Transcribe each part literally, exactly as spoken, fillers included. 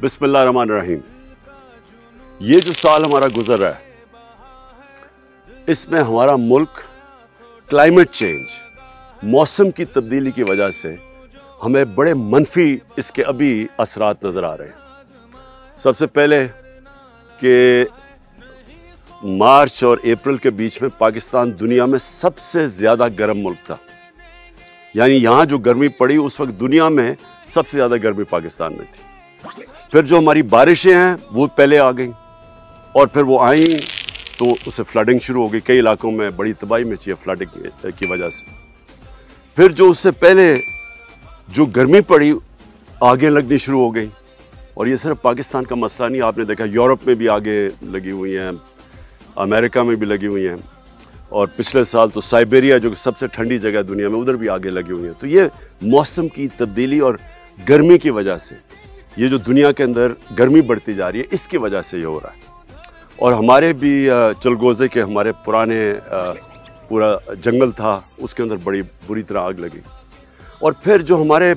बिस्मिल्लाह रहमान रहीम। ये जो साल हमारा गुजर रहा है, इसमें हमारा मुल्क क्लाइमेट चेंज, मौसम की तब्दीली की वजह से हमें बड़े मनफी इसके अभी असरात नज़र आ रहे हैं। सबसे पहले कि मार्च और अप्रैल के बीच में पाकिस्तान दुनिया में सबसे ज़्यादा गर्म मुल्क था, यानी यहाँ जो गर्मी पड़ी उस वक्त दुनिया में सबसे ज़्यादा गर्मी पाकिस्तान में थी। फिर जो हमारी बारिशें हैं वो पहले आ गई और फिर वो आई तो उससे फ्लडिंग शुरू हो गई, कई इलाकों में बड़ी तबाही मची है फ्लडिंग की वजह से। फिर जो उससे पहले जो गर्मी पड़ी आगे लगनी शुरू हो गई, और ये सिर्फ पाकिस्तान का मसला नहीं, आपने देखा यूरोप में भी आगे लगी हुई हैं, अमेरिका में भी लगी हुई हैं, और पिछले साल तो साइबेरिया जो सबसे ठंडी जगह दुनिया में उधर भी आगे लगी हुई है। तो ये मौसम की तब्दीली और गर्मी की वजह से ये जो दुनिया के अंदर गर्मी बढ़ती जा रही है, इसकी वजह से ये हो रहा है। और हमारे भी चलगोज़े के हमारे पुराने पूरा जंगल था, उसके अंदर बड़ी बुरी तरह आग लगी। और फिर जो हमारे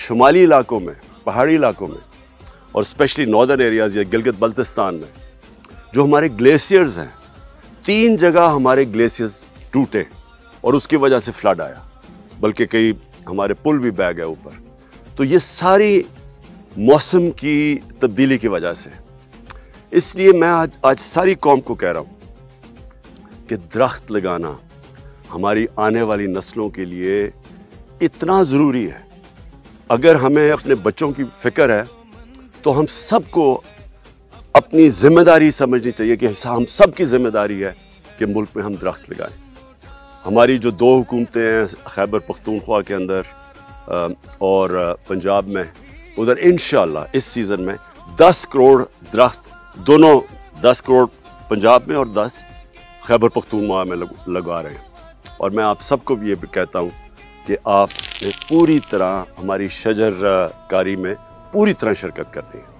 शुमाली इलाकों में, पहाड़ी इलाकों में, और स्पेशली नॉर्दर्न एरियाज़ या गिलगित बल्तिस्तान में जो हमारे ग्लेशियर्स हैं, तीन जगह हमारे ग्लेशियर्स टूटे और उसकी वजह से फ्लड आया, बल्कि कई हमारे पुल भी बह गए ऊपर। तो ये सारी मौसम की तब्दीली की वजह से, इसलिए मैं आज आज सारी कौम को कह रहा हूँ कि दरख्त लगाना हमारी आने वाली नस्लों के लिए इतना ज़रूरी है। अगर हमें अपने बच्चों की फिक्र है तो हम सबको अपनी ज़िम्मेदारी समझनी चाहिए कि हम सब की ज़िम्मेदारी है कि मुल्क में हम दरख्त लगाएं। हमारी जो दो हुकूमतें हैं खैबर पख्तूनख्वा के अंदर और पंजाब में, उधर इंशाल्लाह इस सीज़न में दस करोड़ दरख्त, दोनों दस करोड़ पंजाब में और दस खैबर पख्तूनख्वा में लगा रहे हैं। और मैं आप सबको भी ये भी कहता हूँ कि आप पूरी तरह हमारी शजरकारी में पूरी तरह शिरकत करनी है।